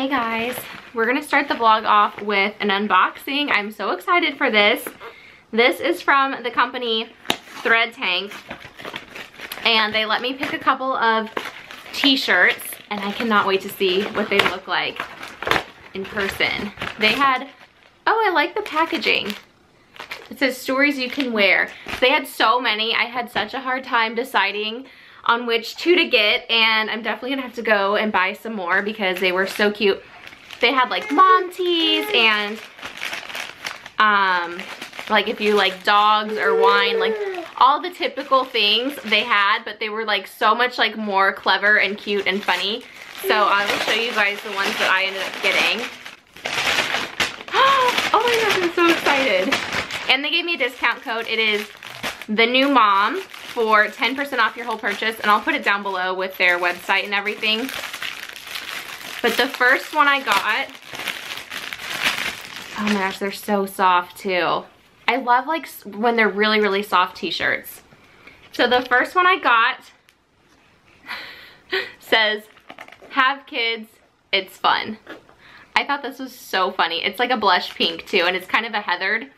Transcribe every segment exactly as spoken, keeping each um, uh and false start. Hey guys, we're gonna start the vlog off with an unboxing. I'm so excited for this. This is from the company Thread Tank, and they let me pick a couple of t-shirts, and I cannot wait to see what they look like in person. They had, oh, I like the packaging. It says stories you can wear. They had so many. I had such a hard time deciding on which two to get, and I'm definitely gonna have to go and buy some more because they were so cute. They had like mom teas and um like if you like dogs or wine, like all the typical things they had, but they were like so much like more clever and cute and funny. So I will show you guys the ones that I ended up getting. Oh my gosh, I'm so excited. And they gave me a discount code. It is The New Mom for ten percent off your whole purchase, and I'll put it down below with their website and everything. But the first one I got, oh my gosh, they're so soft too. I love like when they're really, really soft t-shirts. So the first one I got says, have kids, it's fun. I thought this was so funny. It's like a blush pink too, and it's kind of a heathered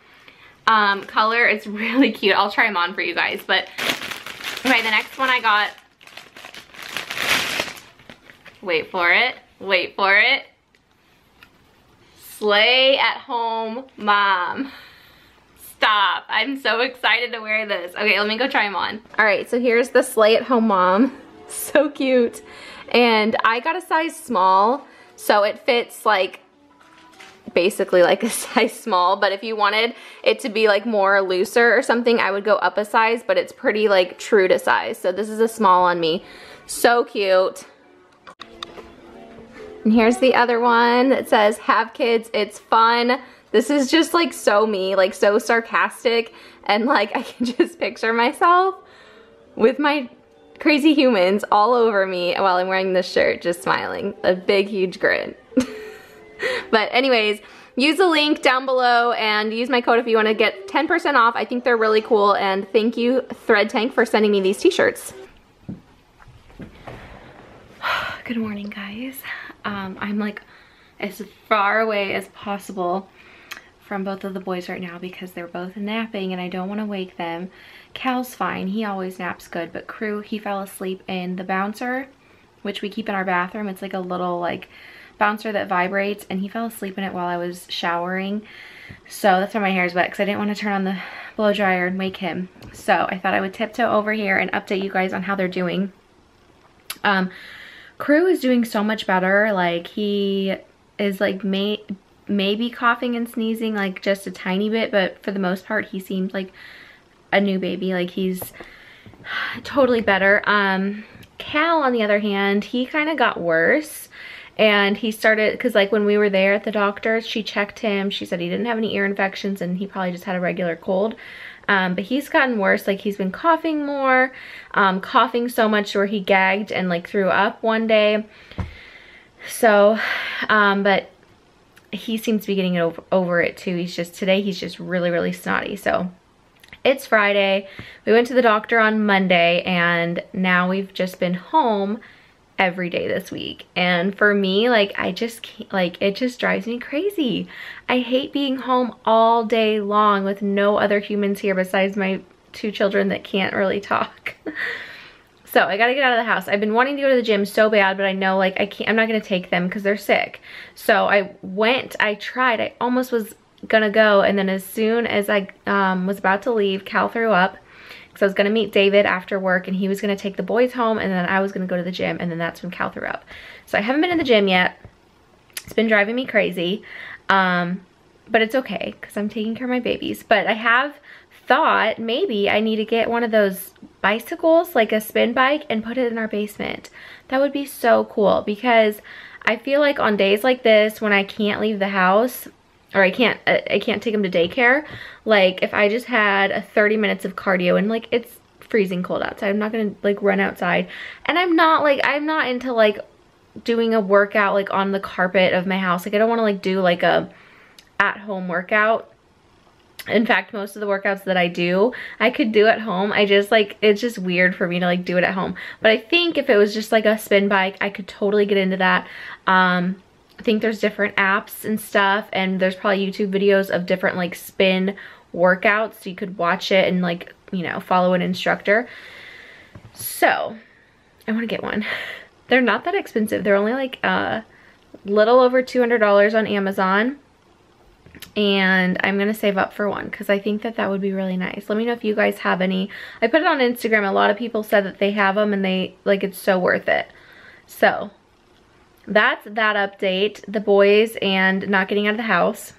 um color. It's really cute. I'll try them on for you guys. But okay, the next one I got, wait for it, wait for it, slay at home mom. Stop, I'm so excited to wear this. Okay, let me go try them on. All right, so here's the slay at home mom. So cute. And I got a size small, so it fits like basically like a size small, but if you wanted it to be like more looser or something, I would go up a size, but it's pretty like true to size. So this is a small on me. So cute. And here's the other one that says, have kids, it's fun. This is just like so me, like so sarcastic, and like I can just picture myself with my crazy humans all over me while I'm wearing this shirt, just smiling, a big huge grin. But anyways, use the link down below and use my code if you want to get ten percent off. I think they're really cool, and thank you Thread Tank for sending me these t-shirts. Good morning guys. Um, I'm like as far away as possible from both of the boys right now because they're both napping and I don't want to wake them. Cal's fine. He always naps good, but Crew, he fell asleep in the bouncer, which we keep in our bathroom. It's like a little like bouncer that vibrates, and he fell asleep in it while I was showering. So that's why my hair is wet, because I didn't want to turn on the blow dryer and wake him. So I thought I would tiptoe over here and update you guys on how they're doing. Um, Crew is doing so much better. Like he is like may maybe coughing and sneezing like just a tiny bit, but for the most part he seems like a new baby. Like he's totally better. Um, Cal on the other hand, he kind of got worse. And he started, because like when we were there at the doctor's, she checked him. She said he didn't have any ear infections and he probably just had a regular cold. Um, but he's gotten worse. Like he's been coughing more, um, coughing so much where he gagged and like threw up one day. So, um, but he seems to be getting over, over it too. He's just, today he's just really, really snotty. So it's Friday. We went to the doctor on Monday, and now we've just been home every day this week. And for me, like I just can't, like it just drives me crazy. I hate being home all day long with no other humans here besides my two children that can't really talk. So I gotta get out of the house. I've been wanting to go to the gym so bad, but I know like I can't, I'm not gonna take them because they're sick. So I went, I tried, I almost was gonna go, and then as soon as I um, was about to leave, Cal threw up. So I was going to meet David after work, and he was going to take the boys home, and then I was going to go to the gym, and then that's when Cal threw up. So I haven't been in the gym yet. It's been driving me crazy, um, but it's okay because I'm taking care of my babies. But I have thought maybe I need to get one of those bicycles, like a spin bike, and put it in our basement. That would be so cool because I feel like on days like this when I can't leave the house, or I can't, I can't take him to daycare. Like if I just had a thirty minutes of cardio, and like it's freezing cold outside, I'm not gonna like run outside. And I'm not like, I'm not into like doing a workout like on the carpet of my house. Like I don't wanna like do like a at home workout. In fact, most of the workouts that I do, I could do at home. I just like, it's just weird for me to like do it at home. But I think if it was just like a spin bike, I could totally get into that. Um, I think there's different apps and stuff, and there's probably YouTube videos of different like spin workouts, so you could watch it and like, you know, follow an instructor. So I want to get one. They're not that expensive. They're only like a little over two hundred dollars on Amazon, and I'm gonna save up for one because I think that that would be really nice. Let me know if you guys have any. I put it on Instagram. A lot of people said that they have them and they like, it's so worth it. So that's that update, the boys and not getting out of the house.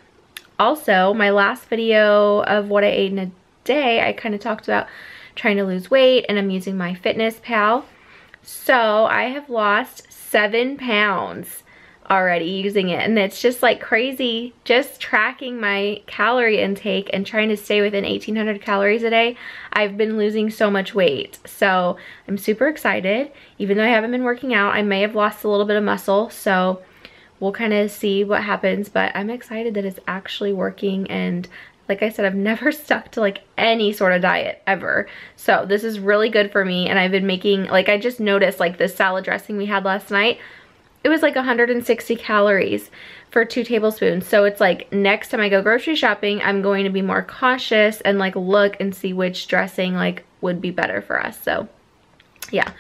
Also, my last video of what I ate in a day, I kind of talked about trying to lose weight, and I'm using my Fitness Pal. So I have lost seven pounds already using it, and it's just like crazy just tracking my calorie intake and trying to stay within eighteen hundred calories a day. I've been losing so much weight, so I'm super excited. Even though I haven't been working out, I may have lost a little bit of muscle, so we'll kind of see what happens, but I'm excited that it's actually working. And like I said, I've never stuck to like any sort of diet ever. So this is really good for me. And I've been making, like, I just noticed like this salad dressing we had last night, it was like one hundred sixty calories for two tablespoons. So it's like next time I go grocery shopping, I'm going to be more cautious and like look and see which dressing like would be better for us. So yeah.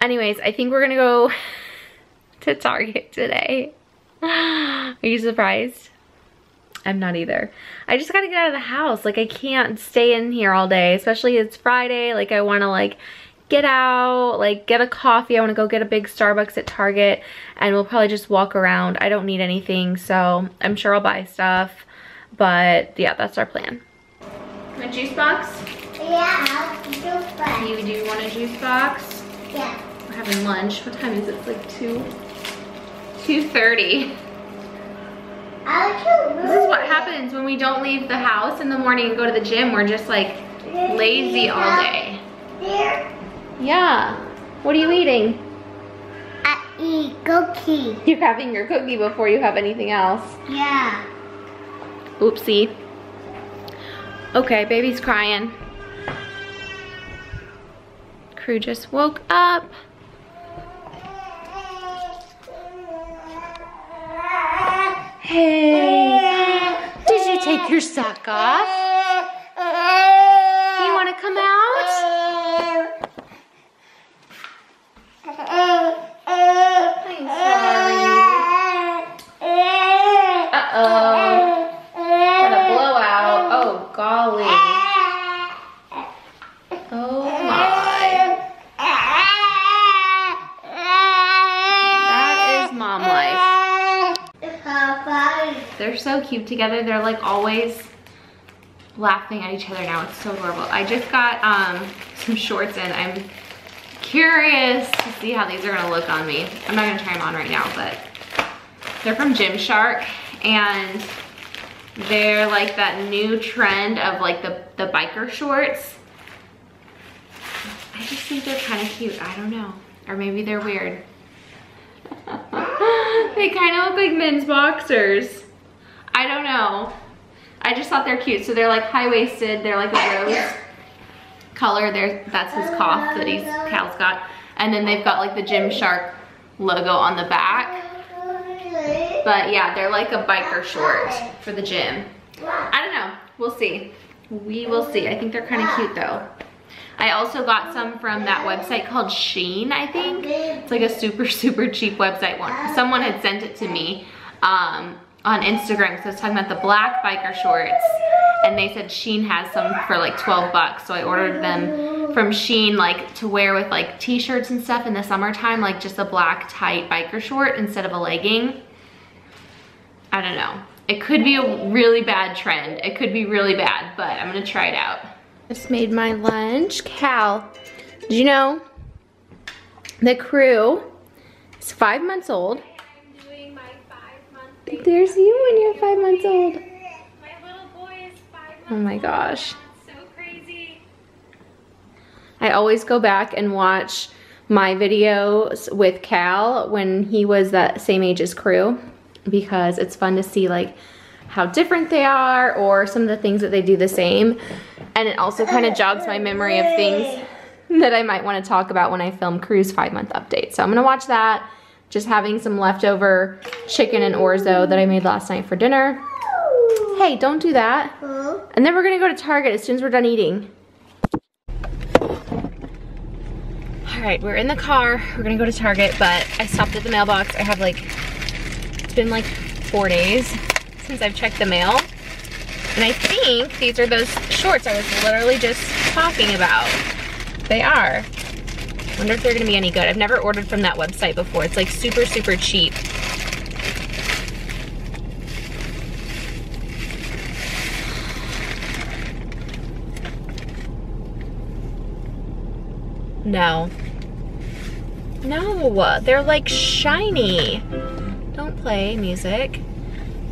Anyways, I think we're gonna go to Target today. Are you surprised? I'm not either. I just gotta get out of the house. Like, I can't stay in here all day, especially it's Friday. Like, I wanna like get out, like get a coffee. I wanna go get a big Starbucks at Target, and we'll probably just walk around. I don't need anything, so I'm sure I'll buy stuff. But yeah, that's our plan. A juice box? Yeah, I'll juice box. You do want a juice box? Yeah. We're having lunch. What time is it? It's like two, two thirty. This is what happens when we don't leave the house in the morning and go to the gym. We're just like lazy all day. There? Yeah. What are you eating? I eat cookie. You're having your cookie before you have anything else. Yeah. Oopsie. Okay, baby's crying. Crew just woke up. Hey, did you take your sock off? Do you want to come out? I'm sorry. Uh-oh. What a blowout. Oh, golly. Oh, my. That is mom life. They're so cute together. They're like always laughing at each other now. It's so adorable. I just got um, some shorts in. I'm curious to see how these are gonna look on me. I'm not gonna try them on right now, but they're from Gymshark, and they're like that new trend of like the, the biker shorts. I just think they're kind of cute. I don't know. Or maybe they're weird. They kind of look like men's boxers. I don't know. I just thought they're cute. So they're like high-waisted. They're like a rose color. There's, that's his cuff that he's, Cal's got. And then they've got like the Gymshark logo on the back. But yeah, they're like a biker short for the gym. I don't know. We'll see. We will see. I think they're kind of cute though. I also got some from that website called Shein, I think. It's like a super, super cheap website. One. Someone had sent it to me um, on Instagram, because I was talking about the black biker shorts, and they said Shein has some for like twelve bucks. So I ordered them from Shein, like to wear with like t-shirts and stuff in the summertime, like just a black tight biker short instead of a legging. I don't know. It could be a really bad trend. It could be really bad, but I'm gonna try it out. Just made my lunch. Cal, did you know the Crew is five months old? Hey, I'm doing my five month There's you when you're five months old. My little boy is five months old. Oh my gosh. That's so crazy. I always go back and watch my videos with Cal when he was that same age as Crew, because it's fun to see like how different they are, or some of the things that they do the same. And it also kind of jogs my memory of things that I might want to talk about when I film Crew's five month update. So I'm going to watch that. Just having some leftover chicken and orzo that I made last night for dinner. Hey, don't do that. And then we're gonna go to Target as soon as we're done eating. All right, we're in the car. We're gonna go to Target, but I stopped at the mailbox. I have like, it's been like four days since I've checked the mail. And I think these are those shorts I was literally just talking about. They are. I wonder if they're gonna be any good. I've never ordered from that website before. It's like super, super cheap. No. No, they're like shiny. Don't play music.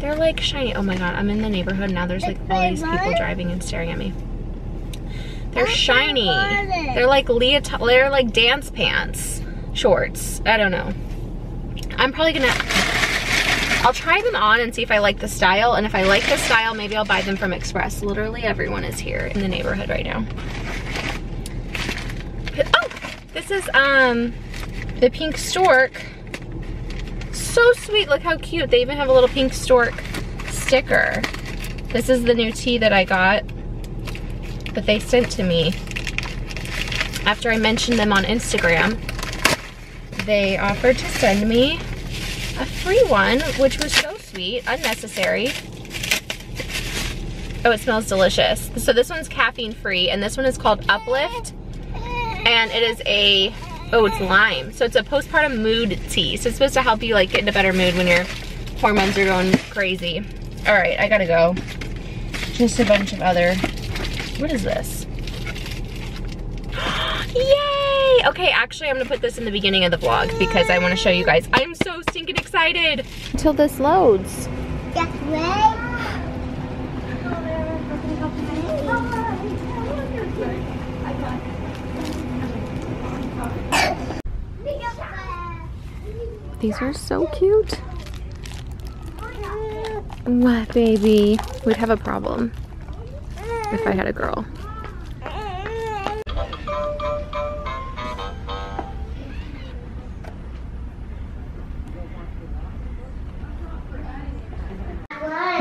They're like shiny. Oh my God, I'm in the neighborhood now. There's like all these people driving and staring at me. They're shiny. They're like leotard, they're like dance pants, shorts. I don't know. I'm probably gonna, I'll try them on and see if I like the style. And if I like the style, maybe I'll buy them from Express. Literally everyone is here in the neighborhood right now. Oh, this is, um, the Pink Stork. So sweet, look how cute. They even have a little Pink Stork sticker. This is the new tea that I got that they sent to me. After I mentioned them on Instagram, they offered to send me a free one, which was so sweet, unnecessary. Oh, it smells delicious. So this one's caffeine free, and this one is called Uplift. And it is a, oh, it's lime. So it's a postpartum mood tea. So it's supposed to help you like get in a better mood when your hormones are going crazy. All right, I gotta go. Just a bunch of other, what is this? Yay! Okay, actually I'm gonna put this in the beginning of the vlog because I wanna show you guys. I'm so stinking excited. Until this loads. That's right. These are so cute. What, baby? We'd have a problem if I had a girl.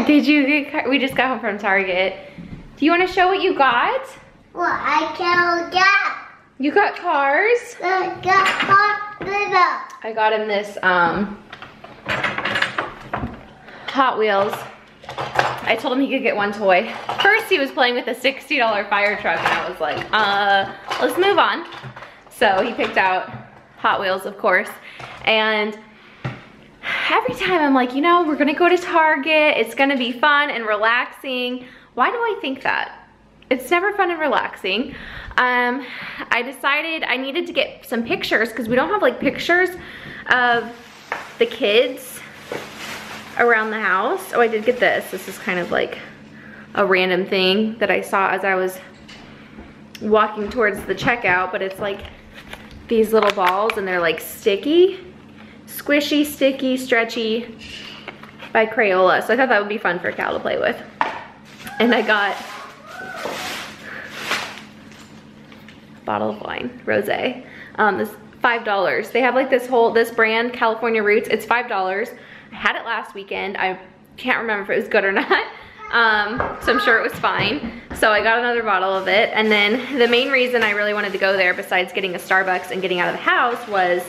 Did you get, we just got home from Target. Do you want to show what you got? Well, I can get. You got cars? I got cars. I got him this um, Hot Wheels. I told him he could get one toy. First he was playing with a sixty dollar fire truck and I was like, uh, let's move on. So he picked out Hot Wheels, of course. And every time I'm like, you know, we're gonna go to Target. It's gonna be fun and relaxing. Why do I think that? It's never fun and relaxing. Um, I decided I needed to get some pictures because we don't have like pictures of the kids around the house. Oh, I did get this. This is kind of like a random thing that I saw as I was walking towards the checkout, but it's like these little balls and they're like sticky, squishy, sticky, stretchy by Crayola. So I thought that would be fun for Cal to play with. And I got bottle of wine, rosé. Um, this five dollars. They have like this whole, this brand, California Roots. It's five dollars. I had it last weekend. I can't remember if it was good or not. Um, so I'm sure it was fine. So I got another bottle of it. And then the main reason I really wanted to go there, besides getting a Starbucks and getting out of the house, was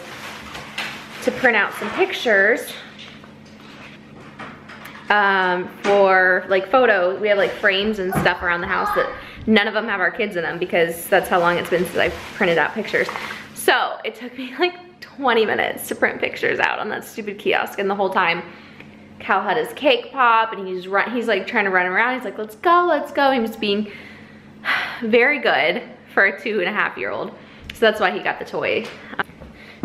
to print out some pictures um, for like photos. We have like frames and stuff around the house that none of them have our kids in them because that's how long it's been since I've printed out pictures. So it took me like twenty minutes to print pictures out on that stupid kiosk. And the whole time Cal had his cake pop and he's run, he's like trying to run around. He's like, let's go, let's go. He was being very good for a two and a half year old. So that's why he got the toy.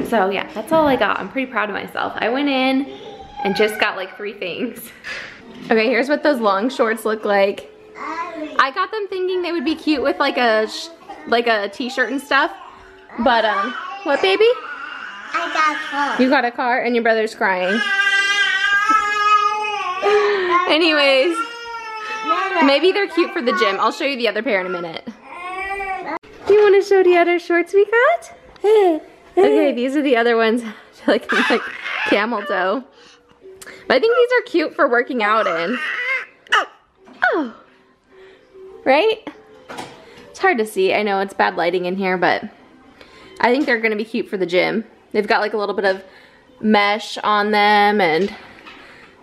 So yeah, that's all I got. I'm pretty proud of myself. I went in and just got like three things. Okay, here's what those long shorts look like. I got them thinking they would be cute with like a sh like a t-shirt and stuff, but um, what, baby? I got a car. You got a car and your brother's crying. Anyways, maybe they're cute for the gym. I'll show you the other pair in a minute. Do you want to show the other shorts we got? Okay, these are the other ones. I feel like I'm like camel toe. But I think these are cute for working out in. Oh, right? It's hard to see. I know it's bad lighting in here, but I think they're gonna be cute for the gym. They've got like a little bit of mesh on them, and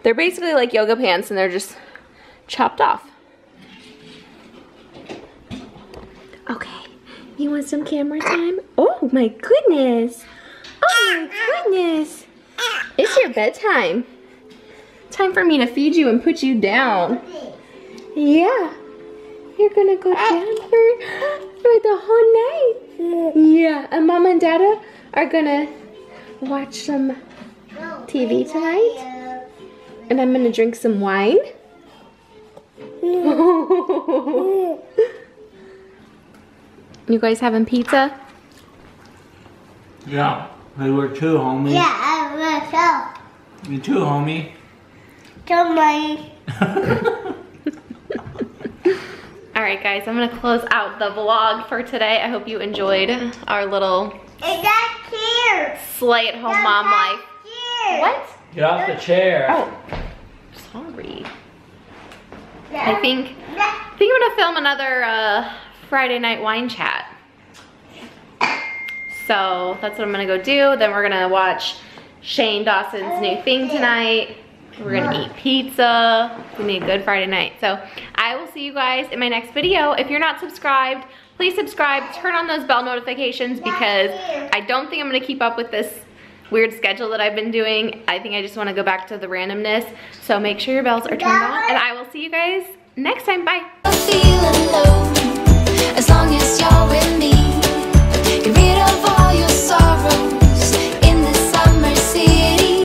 they're basically like yoga pants, and they're just chopped off. Okay, you want some camera time? Oh my goodness. Oh my goodness. It's your bedtime. Time for me to feed you and put you down. Yeah. You're gonna go down for, for the whole night. Yeah, and Mama and Dada are gonna watch some T V tonight. And I'm gonna drink some wine. You guys having pizza? Yeah, we were too, homie. Yeah, I were too. You too, homie. Too, mommy. Alright guys, I'm gonna close out the vlog for today. I hope you enjoyed our little slay at home That's mom life. Here. What? Get off the chair. Oh, sorry. I think, I think I'm gonna film another uh, Friday night wine chat. So that's what I'm gonna go do. Then we're gonna watch Shane Dawson's new thing tonight. We're gonna eat pizza. It's gonna be a good Friday night. So I will see you guys in my next video. If you're not subscribed, please subscribe, turn on those bell notifications, because I don't think I'm gonna keep up with this weird schedule that I've been doing. I think I just wanna go back to the randomness. So make sure your bells are turned on, and I will see you guys next time. Bye. As long as you're with me.